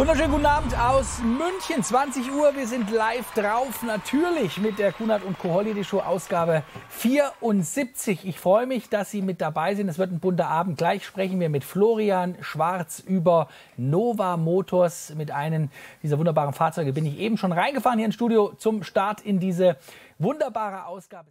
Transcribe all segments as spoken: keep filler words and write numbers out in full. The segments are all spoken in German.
Wunderschönen guten Abend aus München, zwanzig Uhr. Wir sind live drauf, natürlich mit der Kunat und Koholi, die Show-Ausgabe vierundsiebzig. Ich freue mich, dass Sie mit dabei sind. Es wird ein bunter Abend. Gleich sprechen wir mit Florian Schwarz über Nova Motors. Mit einem dieser wunderbaren Fahrzeuge bin ich eben schon reingefahren hier ins Studio zum Start in diese wunderbare Ausgabe.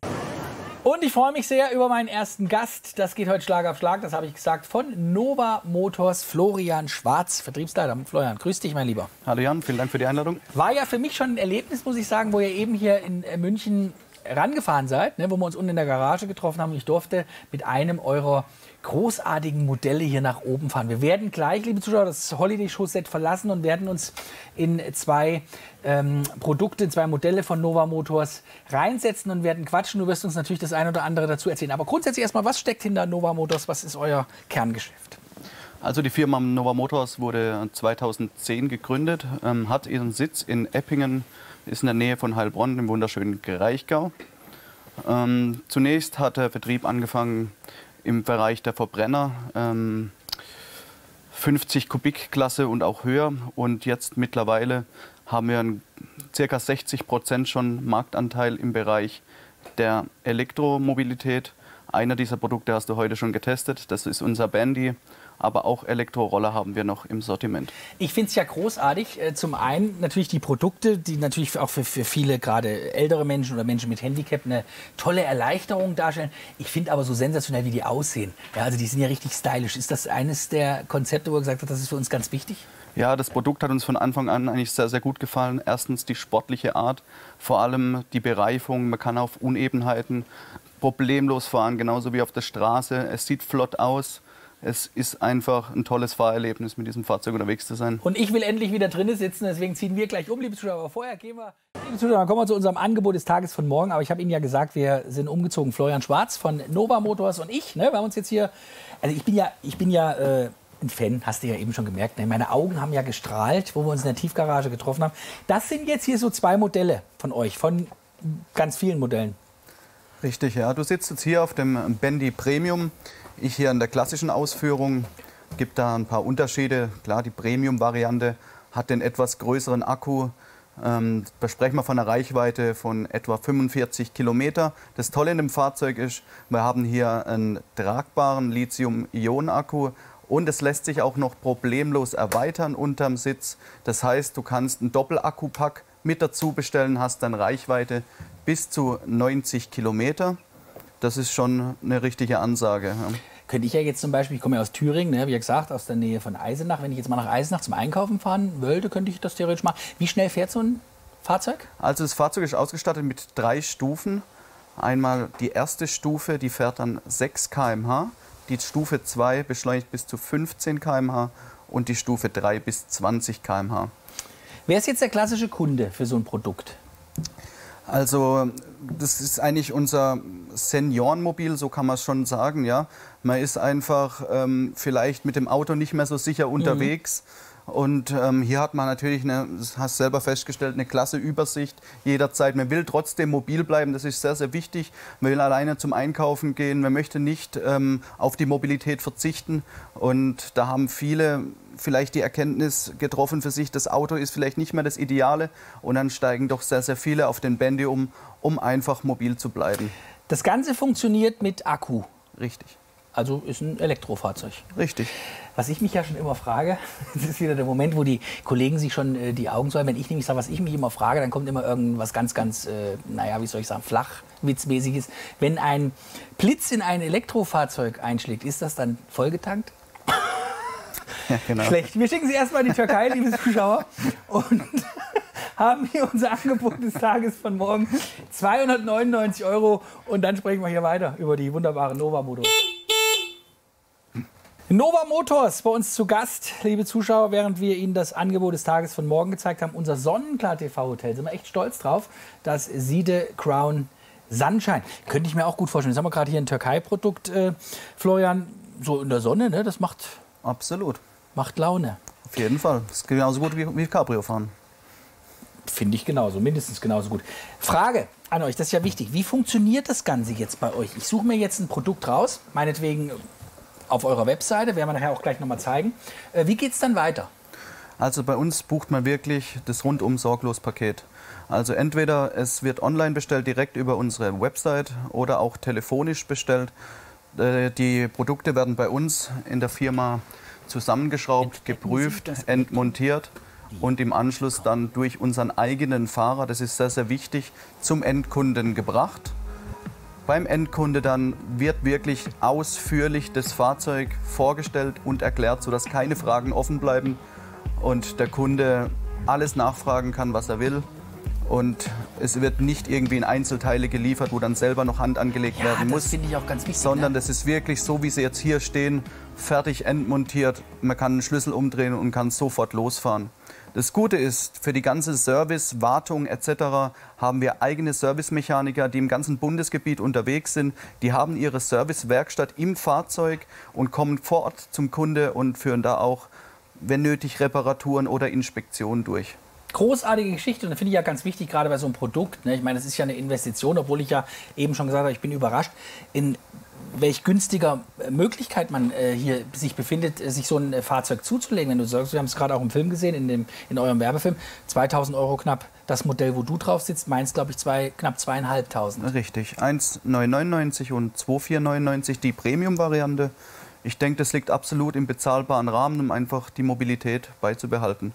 Und ich freue mich sehr über meinen ersten Gast. Das geht heute Schlag auf Schlag, das habe ich gesagt, von Nova Motors, Florian Schwarz, Vertriebsleiter. Florian, grüß dich, mein Lieber. Hallo Jan, vielen Dank für die Einladung. War ja für mich schon ein Erlebnis, muss ich sagen, wo ihr eben hier in München rangefahren seid, ne, wo wir uns unten in der Garage getroffen haben. Und ich durfte mit einem eurer großartigen Modelle hier nach oben fahren. Wir werden gleich, liebe Zuschauer, das Holiday-Show-Set verlassen und werden uns in zwei ähm, Produkte, in zwei Modelle von Nova Motors reinsetzen und werden quatschen. Du wirst uns natürlich das ein oder andere dazu erzählen. Aber grundsätzlich erstmal, was steckt hinter Nova Motors? Was ist euer Kerngeschäft? Also die Firma Nova Motors wurde zweitausendzehn gegründet, ähm, hat ihren Sitz in Eppingen, ist in der Nähe von Heilbronn, im wunderschönen Greichgau. Ähm, zunächst hat der Vertrieb angefangen im Bereich der Verbrenner, ähm, fünfzig Kubik Klasse und auch höher. Und jetzt mittlerweile haben wir einen, ca. sechzig Prozent schon Marktanteil im Bereich der Elektromobilität. Einer dieser Produkte hast du heute schon getestet, das ist unser Bendi. Aber auch Elektroroller haben wir noch im Sortiment. Ich finde es ja großartig. Zum einen natürlich die Produkte, die natürlich auch für, für viele, gerade ältere Menschen oder Menschen mit Handicap, eine tolle Erleichterung darstellen. Ich finde aber so sensationell, wie die aussehen. Ja, also die sind ja richtig stylisch. Ist das eines der Konzepte, wo er gesagt hat, das ist für uns ganz wichtig? Ja, das Produkt hat uns von Anfang an eigentlich sehr, sehr gut gefallen. Erstens die sportliche Art, vor allem die Bereifung. Man kann auf Unebenheiten problemlos fahren, genauso wie auf der Straße. Es sieht flott aus. Es ist einfach ein tolles Fahrerlebnis, mit diesem Fahrzeug unterwegs zu sein. Und ich will endlich wieder drinnen sitzen, deswegen ziehen wir gleich um, liebe Zuschauer. Aber vorher gehen wir, liebe Zuschauer, kommen wir zu unserem Angebot des Tages von morgen. Aber ich habe Ihnen ja gesagt, wir sind umgezogen. Florian Schwarz von Nova Motors und ich, ne, wir haben uns jetzt hier, also ich bin ja, ich bin ja äh, ein Fan, hast du ja eben schon gemerkt. Ne? Meine Augen haben ja gestrahlt, wo wir uns in der Tiefgarage getroffen haben. Das sind jetzt hier so zwei Modelle von euch, von ganz vielen Modellen. Richtig, ja. Du sitzt jetzt hier auf dem Bendi Premium. Ich hier in der klassischen Ausführung, gibt da ein paar Unterschiede. Klar, die Premium-Variante hat den etwas größeren Akku. Ähm, da sprechen wir von einer Reichweite von etwa fünfundvierzig Kilometer. Das Tolle in dem Fahrzeug ist, wir haben hier einen tragbaren Lithium-Ionen-Akku und es lässt sich auch noch problemlos erweitern unterm Sitz. Das heißt, du kannst einen Doppelakku-Pack mit dazu bestellen, hast dann Reichweite bis zu neunzig Kilometer. Das ist schon eine richtige Ansage. Ja. Könnte ich ja jetzt zum Beispiel, ich komme ja aus Thüringen, ne, wie gesagt, aus der Nähe von Eisenach. Wenn ich jetzt mal nach Eisenach zum Einkaufen fahren wollte, könnte ich das theoretisch machen. Wie schnell fährt so ein Fahrzeug? Also das Fahrzeug ist ausgestattet mit drei Stufen. Einmal die erste Stufe, die fährt dann sechs Kilometer pro Stunde. Die Stufe zwei beschleunigt bis zu fünfzehn Kilometer pro Stunde und die Stufe drei bis zwanzig Kilometer pro Stunde. Wer ist jetzt der klassische Kunde für so ein Produkt? Also das ist eigentlich unser Seniorenmobil, so kann man es schon sagen. Ja? Man ist einfach ähm, vielleicht mit dem Auto nicht mehr so sicher unterwegs. Mhm. Und ähm, hier hat man natürlich, eine, das hast du selber festgestellt, eine klasse Übersicht jederzeit. Man will trotzdem mobil bleiben, das ist sehr, sehr wichtig. Man will alleine zum Einkaufen gehen, man möchte nicht ähm, auf die Mobilität verzichten. Und da haben viele vielleicht die Erkenntnis getroffen für sich, das Auto ist vielleicht nicht mehr das Ideale und dann steigen doch sehr, sehr viele auf den Bendi um, um einfach mobil zu bleiben. Das Ganze funktioniert mit Akku. Richtig. Also ist ein Elektrofahrzeug. Richtig. Was ich mich ja schon immer frage, das ist wieder der Moment, wo die Kollegen sich schon äh, die Augen säumen. Wenn ich nämlich sage, was ich mich immer frage, dann kommt immer irgendwas ganz, ganz, äh, naja, wie soll ich sagen, flachwitzmäßiges. Wenn ein Blitz in ein Elektrofahrzeug einschlägt, ist das dann vollgetankt? Ja, genau. Schlecht. Wir schicken Sie erstmal in die Türkei, liebe Zuschauer, und haben hier unser Angebot des Tages von morgen, zweihundertneunundneunzig Euro, und dann sprechen wir hier weiter über die wunderbare Nova Motors. Nova Motors bei uns zu Gast, liebe Zuschauer, während wir Ihnen das Angebot des Tages von morgen gezeigt haben, unser Sonnenklar T V Hotel, sind wir echt stolz drauf, das Siede Crown Sunshine. Könnte ich mir auch gut vorstellen. Jetzt haben wir gerade hier ein Türkei-Produkt, äh, Florian, so in der Sonne, ne? Das macht... Absolut. Macht Laune. Auf jeden Fall. Das ist genauso gut wie, wie Cabrio fahren. Finde ich genauso, mindestens genauso gut. Frage an euch, das ist ja wichtig. Wie funktioniert das Ganze jetzt bei euch? Ich suche mir jetzt ein Produkt raus, meinetwegen auf eurer Webseite, werden wir nachher auch gleich nochmal zeigen. Wie geht es dann weiter? Also bei uns bucht man wirklich das Rundum-Sorglos-Paket. Also entweder es wird online bestellt, direkt über unsere Website, oder auch telefonisch bestellt. Die Produkte werden bei uns in der Firma zusammengeschraubt, geprüft, entmontiert und im Anschluss dann durch unseren eigenen Fahrer, das ist sehr, sehr wichtig, zum Endkunden gebracht. Beim Endkunde dann wird wirklich ausführlich das Fahrzeug vorgestellt und erklärt, sodass keine Fragen offen bleiben und der Kunde alles nachfragen kann, was er will. Und es wird nicht irgendwie in Einzelteile geliefert, wo dann selber noch Hand angelegt ja, werden muss. Das finde ich auch ganz wichtig. Sondern ne? Das ist wirklich so, wie sie jetzt hier stehen, fertig entmontiert. Man kann einen Schlüssel umdrehen und kann sofort losfahren. Das Gute ist, für die ganze Service, Wartung et cetera haben wir eigene Servicemechaniker, die im ganzen Bundesgebiet unterwegs sind. Die haben ihre Servicewerkstatt im Fahrzeug und kommen vor Ort zum Kunde und führen da auch, wenn nötig, Reparaturen oder Inspektionen durch. Großartige Geschichte, und das finde ich ja ganz wichtig, gerade bei so einem Produkt. Ne? Ich meine, das ist ja eine Investition, obwohl ich ja eben schon gesagt habe, ich bin überrascht, in welch günstiger Möglichkeit man äh, hier sich befindet, sich so ein äh, Fahrzeug zuzulegen. Wenn du sagst, wir haben es gerade auch im Film gesehen, in, dem, in eurem Werbefilm, zweitausend Euro knapp das Modell, wo du drauf sitzt, meins glaube ich zwei, knapp zweieinhalbtausend. Richtig, eintausendneunhundertneunundneunzig und zweitausendvierhundertneunundneunzig die Premium-Variante. Ich denke, das liegt absolut im bezahlbaren Rahmen, um einfach die Mobilität beizubehalten.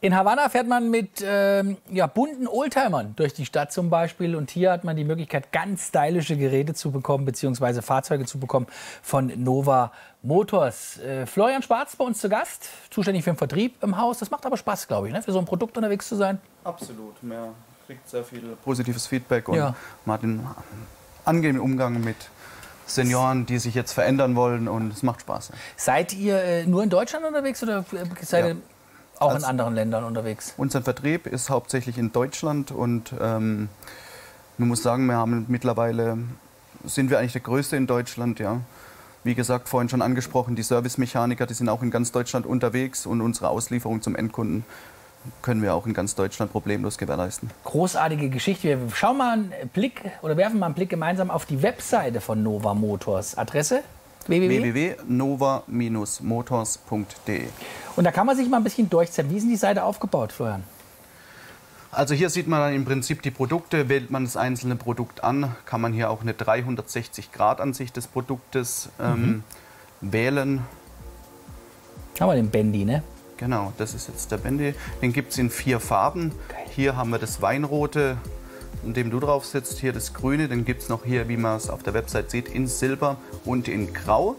In Havanna fährt man mit ähm, ja, bunten Oldtimern durch die Stadt zum Beispiel. Und hier hat man die Möglichkeit, ganz stylische Geräte zu bekommen, beziehungsweise Fahrzeuge zu bekommen von Nova Motors. Äh, Florian Schwarz bei uns zu Gast, zuständig für den Vertrieb im Haus. Das macht aber Spaß, glaube ich, ne? Für so ein Produkt unterwegs zu sein. Absolut, man kriegt sehr viel positives Feedback und ja. Man hat einen angenehmen Umgang mit Senioren, die sich jetzt verändern wollen, und es macht Spaß. Ne? Seid ihr äh, nur in Deutschland unterwegs oder seid ihr... Ja. Auch in anderen Ländern unterwegs? Unser Vertrieb ist hauptsächlich in Deutschland, und ähm, man muss sagen, wir haben mittlerweile, sind wir eigentlich der Größte in Deutschland, ja. Wie gesagt, vorhin schon angesprochen, die Servicemechaniker, die sind auch in ganz Deutschland unterwegs, und unsere Auslieferung zum Endkunden können wir auch in ganz Deutschland problemlos gewährleisten. Großartige Geschichte. Wir schauen mal einen Blick oder werfen mal einen Blick gemeinsam auf die Webseite von Nova Motors. Adresse? w w w punkt nova minus motors punkt de. Und da kann man sich mal ein bisschen durchzählen. Wie ist denn die Seite aufgebaut, Florian? Also hier sieht man dann im Prinzip die Produkte. Wählt man das einzelne Produkt an, kann man hier auch eine dreihundertsechzig Grad Ansicht des Produktes ähm, mhm. wählen. Haben wir den Bendi, ne? Genau, das ist jetzt der Bendi. Den gibt es in vier Farben. Geil. Hier haben wir das Weinrote, in dem du drauf sitzt, hier das Grüne, dann gibt es noch hier, wie man es auf der Website sieht, in Silber und in Grau.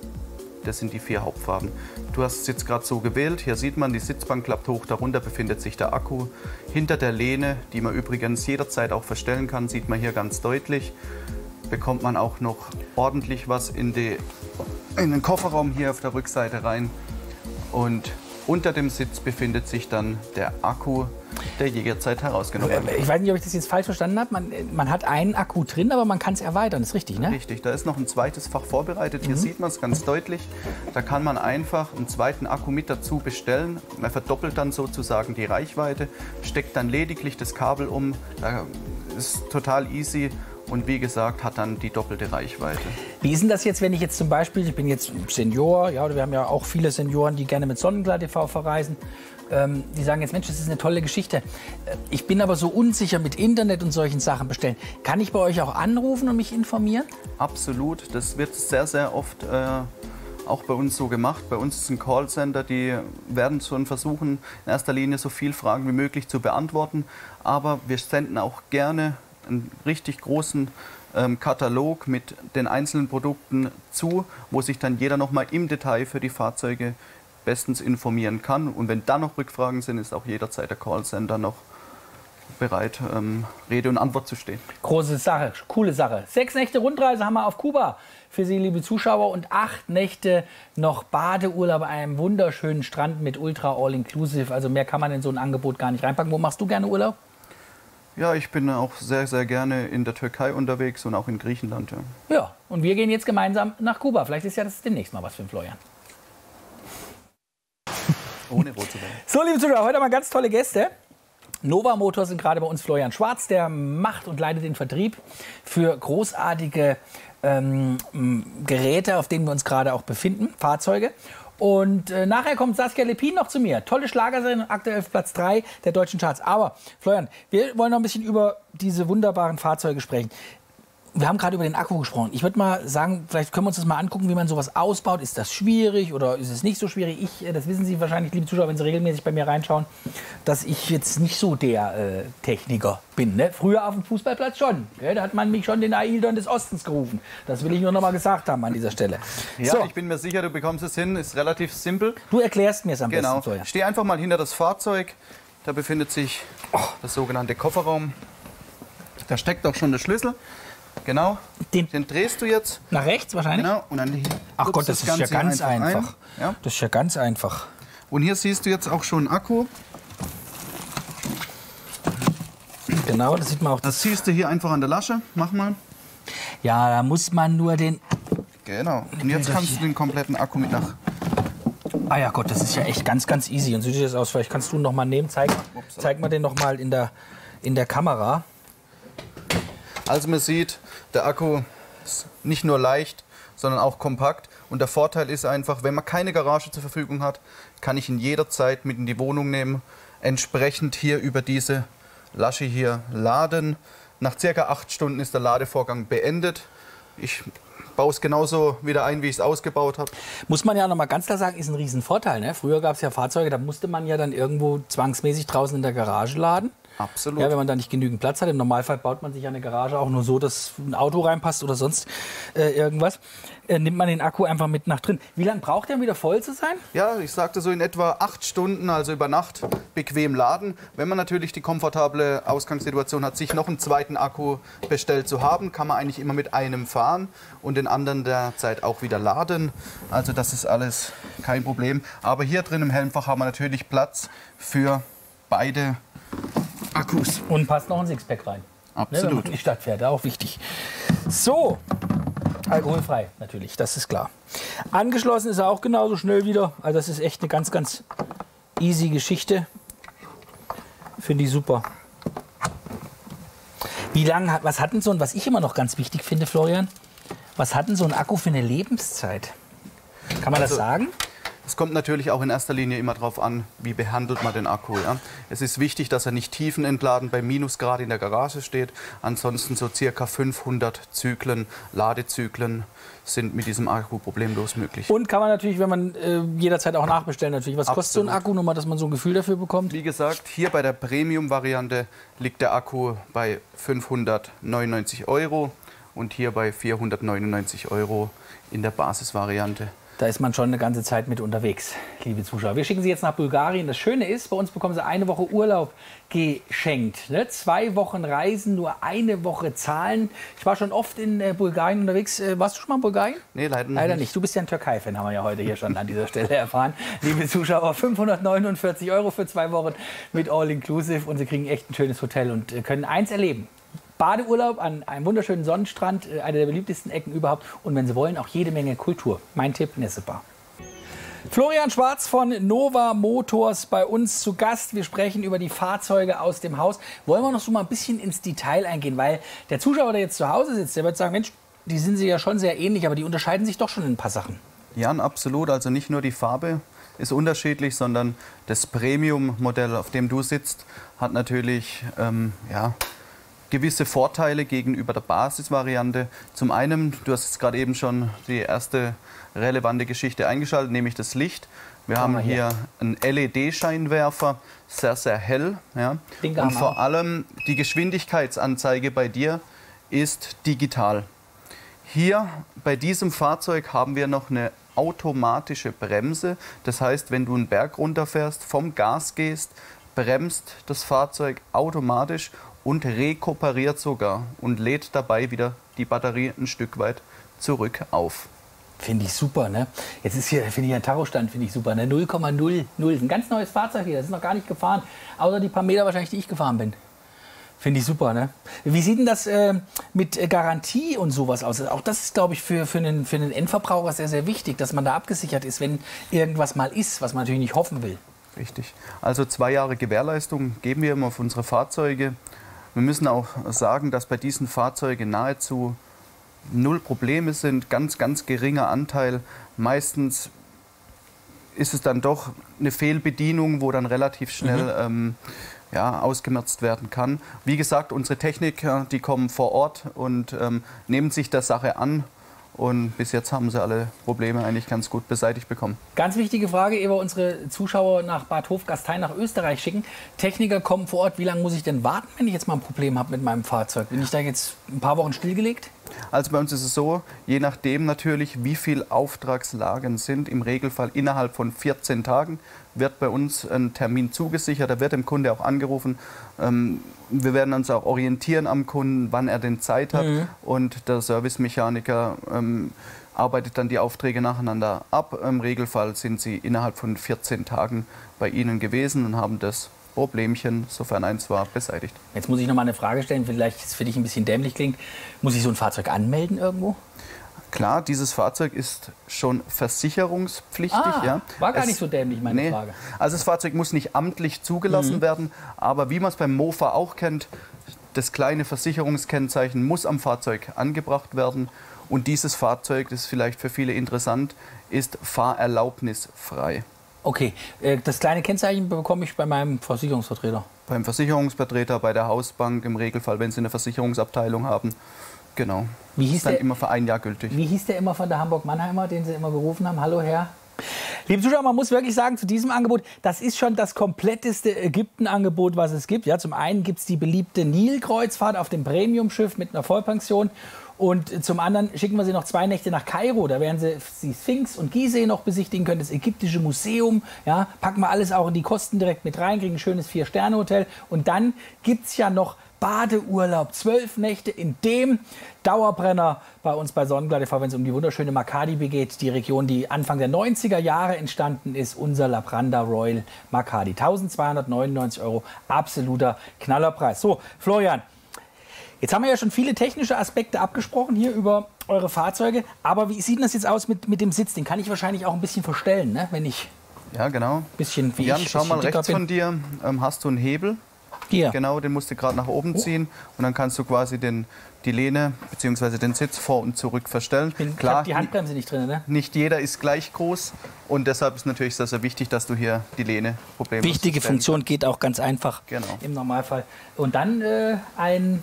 Das sind die vier Hauptfarben. Du hast es jetzt gerade so gewählt, hier sieht man, die Sitzbank klappt hoch, darunter befindet sich der Akku. Hinter der Lehne, die man übrigens jederzeit auch verstellen kann, sieht man hier ganz deutlich, bekommt man auch noch ordentlich was in, die, in den Kofferraum hier auf der Rückseite rein. Und unter dem Sitz befindet sich dann der Akku, der jederzeit herausgenommen wird. Ich weiß nicht, ob ich das jetzt falsch verstanden habe. Man, man hat einen Akku drin, aber man kann es erweitern. Das ist richtig, ne? Richtig. Da ist noch ein zweites Fach vorbereitet. Hier mhm. sieht man es ganz deutlich. Da kann man einfach einen zweiten Akku mit dazu bestellen. Man verdoppelt dann sozusagen die Reichweite, steckt dann lediglich das Kabel um. Da ist total easy. Und wie gesagt, hat dann die doppelte Reichweite. Wie ist denn das jetzt, wenn ich jetzt zum Beispiel, ich bin jetzt Senior, ja, oder wir haben ja auch viele Senioren, die gerne mit Sonnenklar Punkt T V verreisen, ähm, die sagen jetzt, Mensch, das ist eine tolle Geschichte. Ich bin aber so unsicher mit Internet und solchen Sachen bestellen. Kann ich bei euch auch anrufen und mich informieren? Absolut, das wird sehr, sehr oft äh, auch bei uns so gemacht. Bei uns ist ein Callcenter, die werden schon versuchen, in erster Linie so viele Fragen wie möglich zu beantworten. Aber wir senden auch gerne einen richtig großen ähm, Katalog mit den einzelnen Produkten zu, wo sich dann jeder nochmal im Detail für die Fahrzeuge bestens informieren kann. Und wenn da noch Rückfragen sind, ist auch jederzeit der Callcenter noch bereit, ähm, Rede und Antwort zu stehen. Große Sache, coole Sache. Sechs Nächte Rundreise haben wir auf Kuba für Sie, liebe Zuschauer, und acht Nächte noch Badeurlaub an einem wunderschönen Strand mit Ultra All-Inclusive. Also mehr kann man in so ein Angebot gar nicht reinpacken. Wo machst du gerne Urlaub? Ja, ich bin auch sehr, sehr gerne in der Türkei unterwegs und auch in Griechenland. Ja, ja, und wir gehen jetzt gemeinsam nach Kuba. Vielleicht ist ja das demnächst mal was für den Florian. Ohne rot zu werden. So, liebe Zuschauer, heute haben wir ganz tolle Gäste. Nova Motors sind gerade bei uns. Florian Schwarz, der macht und leitet den Vertrieb für großartige ähm, Geräte, auf denen wir uns gerade auch befinden, Fahrzeuge. Und äh, nachher kommt Saskia Lepin noch zu mir. Tolle Schlagerserie und aktuell auf Platz drei der deutschen Charts. Aber, Florian, wir wollen noch ein bisschen über diese wunderbaren Fahrzeuge sprechen. Wir haben gerade über den Akku gesprochen. Ich würde mal sagen, vielleicht können wir uns das mal angucken, wie man sowas ausbaut. Ist das schwierig oder ist es nicht so schwierig? Ich, das wissen Sie wahrscheinlich, liebe Zuschauer, wenn Sie regelmäßig bei mir reinschauen, dass ich jetzt nicht so der äh, Techniker bin. Ne? Früher auf dem Fußballplatz schon. Ja, da hat man mich schon den Aildon des Ostens gerufen. Das will ich nur noch mal gesagt haben an dieser Stelle. Ja, so. Ich bin mir sicher, du bekommst es hin. Ist relativ simpel. Du erklärst mir es am genau. besten. Genau. Steh einfach mal hinter das Fahrzeug. Da befindet sich oh, das sogenannte Kofferraum. Da steckt auch schon der Schlüssel. Genau, den, den drehst du jetzt. Nach rechts wahrscheinlich? Genau, und dann Ach Gott, das, das ist ja ganz einfach. einfach. Ja. Das ist ja ganz einfach. Und hier siehst du jetzt auch schon einen Akku. Genau, das sieht man auch. Das, das siehst du hier einfach an der Lasche. Mach mal. Ja, da muss man nur den... Genau, und jetzt kannst du den kompletten Akku mit nach... Ah ja Gott, das ist ja echt ganz, ganz easy. Und so sieht das aus. Vielleicht kannst du ihn noch mal nehmen. Zeig, zeig mal den noch mal in der, in der Kamera. Also man sieht, der Akku ist nicht nur leicht, sondern auch kompakt. Und der Vorteil ist einfach, wenn man keine Garage zur Verfügung hat, kann ich ihn jederzeit mit in die Wohnung nehmen. Entsprechend hier über diese Lasche hier laden. Nach circa acht Stunden ist der Ladevorgang beendet. Ich baue es genauso wieder ein, wie ich es ausgebaut habe. Muss man ja noch mal ganz klar sagen, ist ein Riesenvorteil. Ne? Früher gab es ja Fahrzeuge, da musste man ja dann irgendwo zwangsmäßig draußen in der Garage laden. Absolut. Ja, wenn man da nicht genügend Platz hat. Im Normalfall baut man sich eine Garage auch nur so, dass ein Auto reinpasst oder sonst äh, irgendwas. Äh, nimmt man den Akku einfach mit nach drin. Wie lange braucht der, wieder voll zu sein? Ja, ich sagte so in etwa acht Stunden, also über Nacht, bequem laden. Wenn man natürlich die komfortable Ausgangssituation hat, sich noch einen zweiten Akku bestellt zu haben, kann man eigentlich immer mit einem fahren und den anderen derzeit auch wieder laden. Also das ist alles kein Problem. Aber hier drin im Helmfach haben wir natürlich Platz für beide Akkus. Und passt noch ein Sixpack rein. Absolut. Ne, wenn man in die Stadt fährt, auch wichtig. So, alkoholfrei natürlich, das ist klar. Angeschlossen ist er auch genauso schnell wieder. Also das ist echt eine ganz, ganz easy Geschichte. Finde ich super. Wie lange hat, was hat denn so ein, was ich immer noch ganz wichtig finde, Florian, was hat denn so ein Akku für eine Lebenszeit? Kann man also, das sagen? Es kommt natürlich auch in erster Linie immer darauf an, wie behandelt man den Akku. Ja? Es ist wichtig, dass er nicht tiefenentladen bei Minusgrad in der Garage steht. Ansonsten so circa fünfhundert Zyklen, Ladezyklen sind mit diesem Akku problemlos möglich. Und kann man natürlich, wenn man äh, jederzeit auch nachbestellen natürlich. Was kostet Absolut. so ein Akku, nochmal, dass man so ein Gefühl dafür bekommt? Wie gesagt, hier bei der Premium-Variante liegt der Akku bei fünfhundertneunundneunzig Euro und hier bei vierhundertneunundneunzig Euro in der Basisvariante. Da ist man schon eine ganze Zeit mit unterwegs, liebe Zuschauer. Wir schicken Sie jetzt nach Bulgarien. Das Schöne ist, bei uns bekommen Sie eine Woche Urlaub geschenkt. Ne? Zwei Wochen Reisen, nur eine Woche Zahlen. Ich war schon oft in äh, Bulgarien unterwegs. Äh, warst du schon mal in Bulgarien? Nee, leider nicht. Leider nicht. Du bist ja ein Türkei-Fan, haben wir ja heute hier schon an dieser Stelle erfahren. Liebe Zuschauer, fünfhundertneunundvierzig Euro für zwei Wochen mit All-Inclusive. Und Sie kriegen echt ein schönes Hotel und äh, können eins erleben. Badeurlaub an einem wunderschönen Sonnenstrand, einer der beliebtesten Ecken überhaupt. Und wenn Sie wollen, auch jede Menge Kultur. Mein Tipp, Nessebar. Florian Schwarz von Nova Motors bei uns zu Gast. Wir sprechen über die Fahrzeuge aus dem Haus. Wollen wir noch so mal ein bisschen ins Detail eingehen, weil der Zuschauer, der jetzt zu Hause sitzt, der wird sagen, Mensch, die sind sich ja schon sehr ähnlich, aber die unterscheiden sich doch schon in ein paar Sachen. Ja, absolut. Also nicht nur die Farbe ist unterschiedlich, sondern das Premium-Modell, auf dem du sitzt, hat natürlich, ähm, ja... gewisse Vorteile gegenüber der Basisvariante. Zum einen, du hast jetzt gerade eben schon die erste relevante Geschichte eingeschaltet, nämlich das Licht. Wir Komm haben hier einen L E D-Scheinwerfer, sehr, sehr hell. Ja. Und vor allem die Geschwindigkeitsanzeige bei dir ist digital. Hier bei diesem Fahrzeug haben wir noch eine automatische Bremse. Das heißt, wenn du einen Berg runterfährst, vom Gas gehst, bremst das Fahrzeug automatisch und rekuperiert sogar und lädt dabei wieder die Batterie ein Stück weit zurück auf. Finde ich super, ne? Jetzt ist hier, finde ich, ein Tachostand, finde ich super, ne? null Komma null null. Ein ganz neues Fahrzeug hier, das ist noch gar nicht gefahren. Außer die paar Meter wahrscheinlich, die ich gefahren bin. Finde ich super, ne? Wie sieht denn das äh, mit Garantie und sowas aus? Auch das ist, glaube ich, für, für, einen, für einen Endverbraucher sehr, sehr wichtig, dass man da abgesichert ist, wenn irgendwas mal ist, was man natürlich nicht hoffen will. Richtig. Also zwei Jahre Gewährleistung geben wir immer auf unsere Fahrzeuge. Wir müssen auch sagen, dass bei diesen Fahrzeugen nahezu null Probleme sind, ganz, ganz geringer Anteil. Meistens ist es dann doch eine Fehlbedienung, wo dann relativ schnell mhm. ähm, ja, ausgemerzt werden kann. Wie gesagt, unsere Techniker, die kommen vor Ort und ähm, nehmen sich der Sache an. Und bis jetzt haben sie alle Probleme eigentlich ganz gut beseitigt bekommen. Ganz wichtige Frage, ehe wir unsere Zuschauer nach Bad Hofgastein nach Österreich schicken. Techniker kommen vor Ort. Wie lange muss ich denn warten, wenn ich jetzt mal ein Problem habe mit meinem Fahrzeug? Bin ich da jetzt ein paar Wochen stillgelegt? Also bei uns ist es so, je nachdem natürlich, wie viele Auftragslagen sind, im Regelfall innerhalb von vierzehn Tagen wird bei uns ein Termin zugesichert. Da wird dem Kunde auch angerufen. Ähm, wir werden uns auch orientieren am Kunden, wann er denn Zeit hat. Mhm. Und der Servicemechaniker ähm, arbeitet dann die Aufträge nacheinander ab. Im Regelfall sind sie innerhalb von vierzehn Tagen bei Ihnen gewesen und haben das Problemchen, sofern eins war, beseitigt. Jetzt muss ich noch mal eine Frage stellen, vielleicht ist für dich ein bisschen dämlich klingt. Muss ich so ein Fahrzeug anmelden irgendwo? Klar, dieses Fahrzeug ist schon versicherungspflichtig. Ah, ja. War gar es, nicht so dämlich, meine nee. Frage. Also das Fahrzeug muss nicht amtlich zugelassen mhm. werden, aber wie man es beim Mofa auch kennt, das kleine Versicherungskennzeichen muss am Fahrzeug angebracht werden. Und dieses Fahrzeug, das ist vielleicht für viele interessant, ist fahrerlaubnisfrei. Okay, das kleine Kennzeichen bekomme ich bei meinem Versicherungsvertreter? Beim Versicherungsvertreter, bei der Hausbank im Regelfall, wenn Sie eine Versicherungsabteilung haben. Genau. Wie hieß der, dann immer für ein Jahr gültig. Wie hieß der immer von der Hamburg-Mannheimer, den Sie immer gerufen haben? Hallo Herr. Liebe Zuschauer, man muss wirklich sagen, zu diesem Angebot, das ist schon das kompletteste Ägypten-Angebot, was es gibt. Ja, zum einen gibt es die beliebte Nilkreuzfahrt auf dem Premiumschiff mit einer Vollpension. Und zum anderen schicken wir Sie noch zwei Nächte nach Kairo. Da werden Sie die Sphinx und Gizeh noch besichtigen können, das ägyptische Museum. Ja, packen wir alles auch in die Kosten direkt mit rein, kriegen ein schönes Vier-Sterne-Hotel. Und dann gibt es ja noch Badeurlaub, zwölf Nächte in dem Dauerbrenner bei uns bei Sonnenklar Punkt T V, wenn es um die wunderschöne Makadibi geht, die Region, die Anfang der neunziger Jahre entstanden ist, unser Labranda Royal Makadi. eintausendzweihundertneunundneunzig Euro, absoluter Knallerpreis. So, Florian, jetzt haben wir ja schon viele technische Aspekte abgesprochen hier über eure Fahrzeuge, aber wie sieht denn das jetzt aus mit, mit dem Sitz? Den kann ich wahrscheinlich auch ein bisschen verstellen, ne? Wenn ich ja, genau. bisschen wie Jan, ich, schau mal rechts bin. Von dir, ähm, hast du einen Hebel? Hier. Genau, den musst du gerade nach oben ziehen und dann kannst du quasi den, die Lehne bzw. den Sitz vor und zurück verstellen. Ich bin, Klar, ich hab die Handbremse nicht drin, ne? Nicht jeder ist gleich groß und deshalb ist natürlich sehr, sehr wichtig, dass du hier die Lehne problemlos Wichtige Funktion kann. Geht auch ganz einfach genau. im Normalfall. Und dann äh, ein,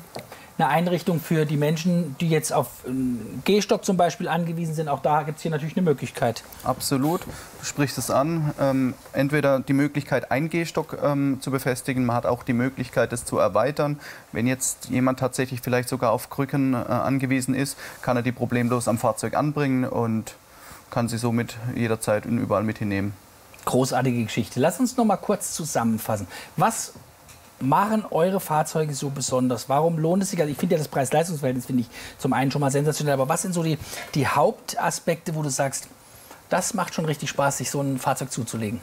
eine Einrichtung für die Menschen, die jetzt auf einen Gehstock zum Beispiel angewiesen sind. Auch da gibt es hier natürlich eine Möglichkeit. Absolut. Du sprichst es an. Ähm, entweder die Möglichkeit, einen Gehstock ähm, zu befestigen. Man hat auch die Möglichkeit, das zu erweitern. Wenn jetzt jemand tatsächlich vielleicht sogar auf Krücken äh, angewiesen ist, kann er die problemlos am Fahrzeug anbringen und kann sie somit jederzeit und überall mit hinnehmen. Großartige Geschichte. Lass uns noch mal kurz zusammenfassen. Was machen eure Fahrzeuge so besonders? Warum lohnt es sich? Also ich finde ja das Preis-Leistungs-Verhältnis finde ich zum einen schon mal sensationell, aber was sind so die, die Hauptaspekte, wo du sagst, das macht schon richtig Spaß, sich so ein Fahrzeug zuzulegen?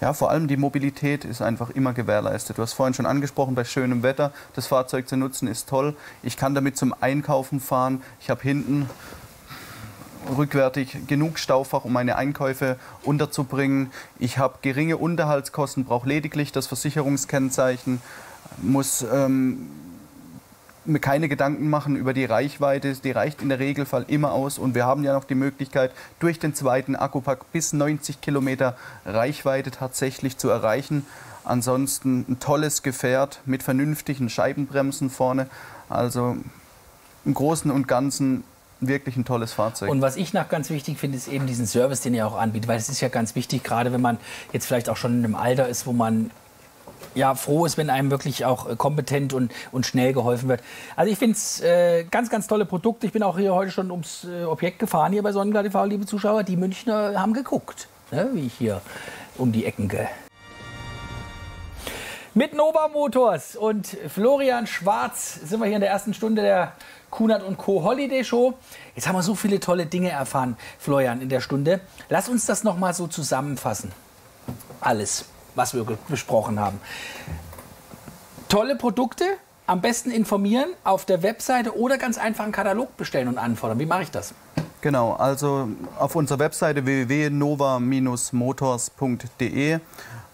Ja, vor allem die Mobilität ist einfach immer gewährleistet. Du hast vorhin schon angesprochen, bei schönem Wetter das Fahrzeug zu nutzen ist toll. Ich kann damit zum Einkaufen fahren. Ich habe hinten rückwärtig genug Staufach, um meine Einkäufe unterzubringen. Ich habe geringe Unterhaltskosten, brauche lediglich das Versicherungskennzeichen, muss ähm, mir keine Gedanken machen über die Reichweite. Die reicht in der Regelfall immer aus. Und wir haben ja noch die Möglichkeit, durch den zweiten Akkupack bis neunzig Kilometer Reichweite tatsächlich zu erreichen. Ansonsten ein tolles Gefährt mit vernünftigen Scheibenbremsen vorne. Also im Großen und Ganzen wirklich ein tolles Fahrzeug. Und was ich noch ganz wichtig finde, ist eben diesen Service, den ihr auch anbietet. Weil es ist ja ganz wichtig, gerade wenn man jetzt vielleicht auch schon in einem Alter ist, wo man ja froh ist, wenn einem wirklich auch kompetent und, und schnell geholfen wird. Also ich finde es äh, ganz, ganz tolle Produkte. Ich bin auch hier heute schon ums äh, Objekt gefahren hier bei Sonnenklar Punkt T V, liebe Zuschauer. Die Münchner haben geguckt, ne, wie ich hier um die Ecken gehe. Mit Nova Motors und Florian Schwarz sind wir hier in der ersten Stunde der Kunat und Co. Holiday Show. Jetzt haben wir so viele tolle Dinge erfahren, Florian, in der Stunde. Lass uns das noch mal so zusammenfassen. Alles, was wir besprochen haben. Tolle Produkte, am besten informieren, auf der Webseite oder ganz einfach einen Katalog bestellen und anfordern. Wie mache ich das? Genau, also auf unserer Webseite w w w punkt nova Bindestrich motors punkt de.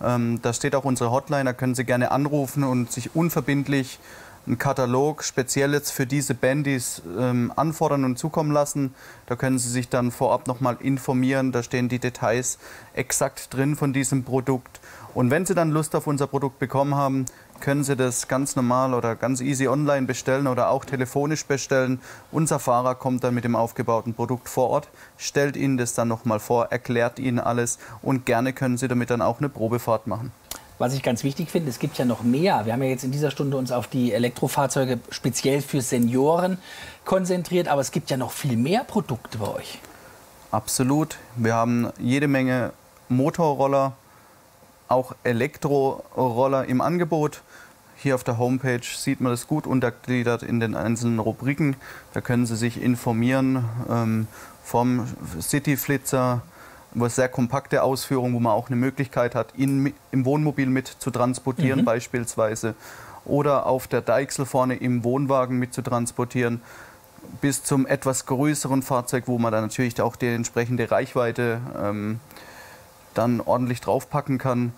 Ähm, da steht auch unsere Hotline, da können Sie gerne anrufen und sich unverbindlich einen Katalog speziell jetzt für diese Bendis ähm, anfordern und zukommen lassen. Da können Sie sich dann vorab nochmal informieren. Da stehen die Details exakt drin von diesem Produkt. Und wenn Sie dann Lust auf unser Produkt bekommen haben, können Sie das ganz normal oder ganz easy online bestellen oder auch telefonisch bestellen. Unser Fahrer kommt dann mit dem aufgebauten Produkt vor Ort, stellt Ihnen das dann nochmal vor, erklärt Ihnen alles und gerne können Sie damit dann auch eine Probefahrt machen. Was ich ganz wichtig finde, es gibt ja noch mehr. Wir haben ja jetzt in dieser Stunde uns auf die Elektrofahrzeuge speziell für Senioren konzentriert, aber es gibt ja noch viel mehr Produkte bei euch. Absolut. Wir haben jede Menge Motorroller, auch Elektroroller im Angebot. Hier auf der Homepage sieht man das gut untergliedert in den einzelnen Rubriken. Da können Sie sich informieren ähm, vom Cityflitzer, eine sehr kompakte Ausführung, wo man auch eine Möglichkeit hat, ihn im Wohnmobil mit zu transportieren mhm. beispielsweise. Oder auf der Deichsel vorne im Wohnwagen mit zu transportieren. Bis zum etwas größeren Fahrzeug, wo man dann natürlich auch die entsprechende Reichweite ähm, dann ordentlich draufpacken kann.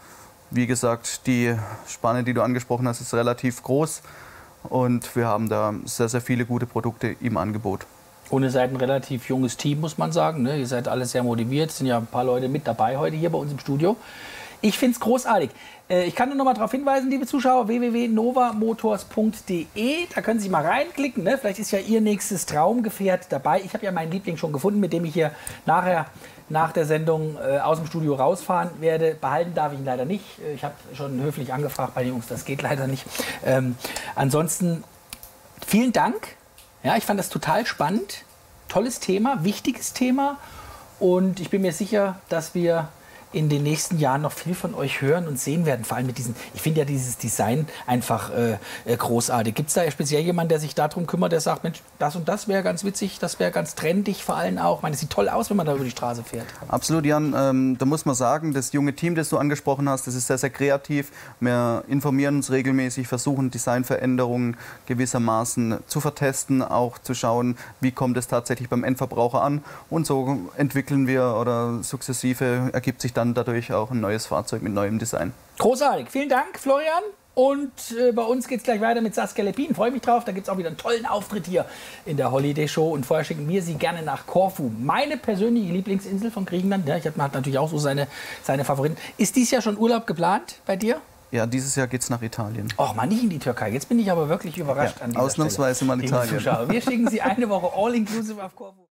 Wie gesagt, die Spanne, die du angesprochen hast, ist relativ groß und wir haben da sehr, sehr viele gute Produkte im Angebot. Und ihr seid ein relativ junges Team, muss man sagen, ne? Ihr seid alle sehr motiviert, es sind ja ein paar Leute mit dabei heute hier bei uns im Studio. Ich finde es großartig. Ich kann nur noch mal darauf hinweisen, liebe Zuschauer, w w w punkt nova motors punkt de, da können Sie mal reinklicken, ne? Vielleicht ist ja Ihr nächstes Traumgefährt dabei. Ich habe ja meinen Liebling schon gefunden, mit dem ich hier nachher nach der Sendung äh, aus dem Studio rausfahren werde. Behalten darf ich ihn leider nicht. Ich habe schon höflich angefragt bei den Jungs, das geht leider nicht. Ähm, ansonsten vielen Dank. Ja, ich fand das total spannend. Tolles Thema, wichtiges Thema. Und ich bin mir sicher, dass wir in den nächsten Jahren noch viel von euch hören und sehen werden. Vor allem mit diesen, ich finde ja dieses Design einfach äh, großartig. Gibt es da speziell jemanden, der sich darum kümmert, der sagt, Mensch, das und das wäre ganz witzig, das wäre ganz trendig vor allem auch. Ich meine, es sieht toll aus, wenn man da über die Straße fährt. Absolut, Jan. Ähm, da muss man sagen, das junge Team, das du angesprochen hast, das ist sehr, sehr kreativ. Wir informieren uns regelmäßig, versuchen Designveränderungen gewissermaßen zu vertesten, auch zu schauen, wie kommt es tatsächlich beim Endverbraucher an. Und so entwickeln wir oder sukzessive ergibt sich dann dadurch auch ein neues Fahrzeug mit neuem Design. Großartig. Vielen Dank, Florian. Und äh, bei uns geht es gleich weiter mit Saskia Lepin. Freue mich drauf. Da gibt es auch wieder einen tollen Auftritt hier in der Holiday Show. Und vorher schicken wir Sie gerne nach Korfu. Meine persönliche Lieblingsinsel von Griechenland. Ja, ich hab, man hat natürlich auch so seine, seine Favoriten. Ist dieses Jahr schon Urlaub geplant bei dir? Ja, dieses Jahr geht es nach Italien. Och, mal nicht in die Türkei. Jetzt bin ich aber wirklich überrascht. Ja, an dieser ausnahmsweise Stelle. Mal Italien. Wir schicken Sie eine Woche all inclusive auf Korfu.